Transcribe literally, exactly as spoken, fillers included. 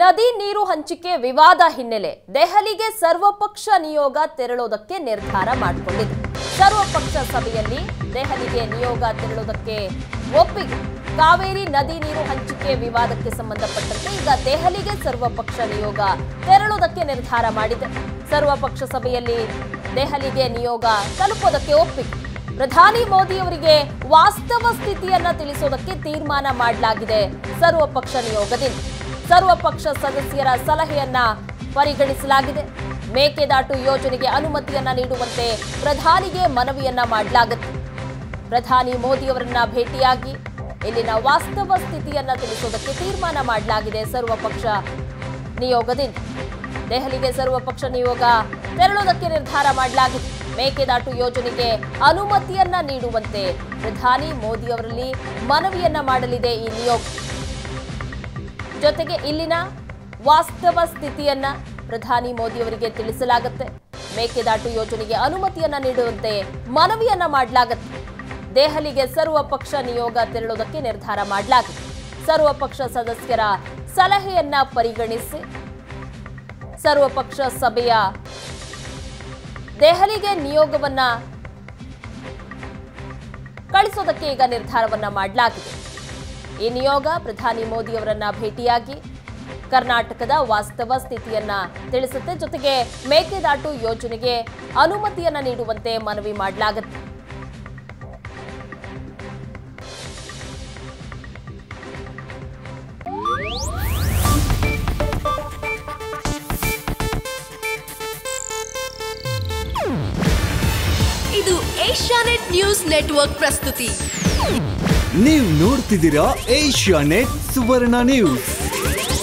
ನದಿ ನೀರು ಹಂಚಿಕೆ ವಿವಾದ ಹಿನ್ನೆಲೆ ದೆಹಲಿಗೆ ಸರ್ವಪಕ್ಷ ನಿಯೋಗ ತೆರಳೋದಕ್ಕೆ ನಿರ್ಧಾರ ಮಾಡಿಕೊಂಡಿದೆ. ಸರ್ವಪಕ್ಷ ಸಭೆಯಲ್ಲಿ ದೆಹಲಿಗೆ ನಿಯೋಗ ತೆರಳೋದಕ್ಕೆ ಒಪ್ಪಿಗೆ. ಕಾವೇರಿ ನದಿ ನೀರು ಹಂಚಿಕೆ ವಿವಾದಕ್ಕೆ ಸಂಬಂಧಪಟ್ಟಂತೆ ಈಗ ದೆಹಲಿಗೆ ಸರ್ವಪಕ್ಷ ನಿಯೋಗ ತೆರಳೋದಕ್ಕೆ ನಿರ್ಧಾರ ಮಾಡಿದೆ. ಸರ್ವಪಕ್ಷ ಸಭೆಯಲ್ಲಿ ದೆಹಲಿಗೆ ನಿಯೋಗ ತಲುಪೋದಕ್ಕೆ ಒಪ್ಪಿಗೆ. ಪ್ರಧಾನಿ ಮೋದಿ ಅವರಿಗೆ ವಾಸ್ತವ ಸ್ಥಿತಿಯನ್ನ ತಿಳಿಸೋದಕ್ಕೆ ತೀರ್ಮಾನ ಮಾಡಲಾಗಿದೆ ಸರ್ವಪಕ್ಷ ನಿಯೋಗದಿಂದ. ಸರ್ವಪಕ್ಷ ಸದಸ್ಯರ ಸಲಹೆಯನ್ನ ಪರಿಗಣಿಸಲಾಗಿದೆ. ಮೇಕೆದಾಟು ಯೋಜನೆಗೆ ಅನುಮತಿಯನ್ನ ನೀಡುವಂತೆ ಪ್ರಧಾನಿಗೆ ಮನವಿಯನ್ನ ಮಾಡಲಾಗಿದೆ. ಪ್ರಧಾನಿ ಮೋದಿ ಅವರನ್ನ ಭೇಟಿಯಾಗಿ ಇಲ್ಲಿನ ವಾಸ್ತವ ಸ್ಥಿತಿಯನ್ನ ತಿಳಿಸೋದಕ್ಕೆ ತೀರ್ಮಾನ ಮಾಡಲಾಗಿದೆ ಸರ್ವಪಕ್ಷ ನಿಯೋಗದಿಂದ. ದೆಹಲಿಗೆ ಸರ್ವಪಕ್ಷ ನಿಯೋಗ ತೆರಳೋದಕ್ಕೆ ನಿರ್ಧಾರ ಮಾಡಲಾಗಿದೆ. ಮೇಕೆದಾಟು ಯೋಜನೆಗೆ ಅನುಮತಿಯನ್ನ ನೀಡುವಂತೆ ಪ್ರಧಾನಿ ಮೋದಿ ಅವರಲ್ಲಿ ಮನವಿಯನ್ನ ಮಾಡಲಿದೆ ಈ ನಿಯೋಗ. ಜೊತೆಗೆ ಇಲ್ಲಿನ ವಾಸ್ತವ ಸ್ಥಿತಿಯನ್ನ ಪ್ರಧಾನಿ ಮೋದಿ ಅವರಿಗೆ ತಿಳಿಸಲಾಗುತ್ತೆ. ಮೇಕೆದಾಟು ಯೋಜನೆಗೆ ಅನುಮತಿಯನ್ನ ನೀಡುವಂತೆ ಮನವಿಯನ್ನ ಮಾಡಲಾಗುತ್ತೆ. ದೆಹಲಿಗೆ ಸರ್ವಪಕ್ಷ ನಿಯೋಗ ತೆರಳೋದಕ್ಕೆ ನಿರ್ಧಾರ ಮಾಡಲಾಗಿದೆ. ಸರ್ವಪಕ್ಷ ಸದಸ್ಯರ ಸಲಹೆಯನ್ನ ಪರಿಗಣಿಸಿ ಸರ್ವಪಕ್ಷ ಸಭೆಯ ದೆಹಲಿಗೆ ನಿಯೋಗವನ್ನ ಕಳಿಸೋದಕ್ಕೆ ಈಗ ನಿರ್ಧಾರವನ್ನ ಮಾಡಲಾಗಿದೆ. ಈ ನಿಯೋಗ ಪ್ರಧಾನಿ ಮೋದಿ ಅವರನ್ನ ಭೇಟಿಯಾಗಿ ಕರ್ನಾಟಕದ ವಾಸ್ತವ ಸ್ಥಿತಿಯನ್ನ ತಿಳಿಸುತ್ತೆ. ಜೊತೆಗೆ ಮೇಕೆದಾಟು ಯೋಜನೆಗೆ ಅನುಮತಿಯನ್ನ ನೀಡುವಂತೆ ಮನವಿ ಮಾಡಲಾಗುತ್ತೆ. ಇದು ಏಷ್ಯಾನೆಟ್ ನ್ಯೂಸ್ ನೆಟ್ವರ್ಕ್ ಪ್ರಸ್ತುತಿ. ನೀವು ನೋಡ್ತಿದ್ದೀರಾ ಏಷ್ಯಾನೆಟ್ ಸುವರ್ಣ ನ್ಯೂಸ್.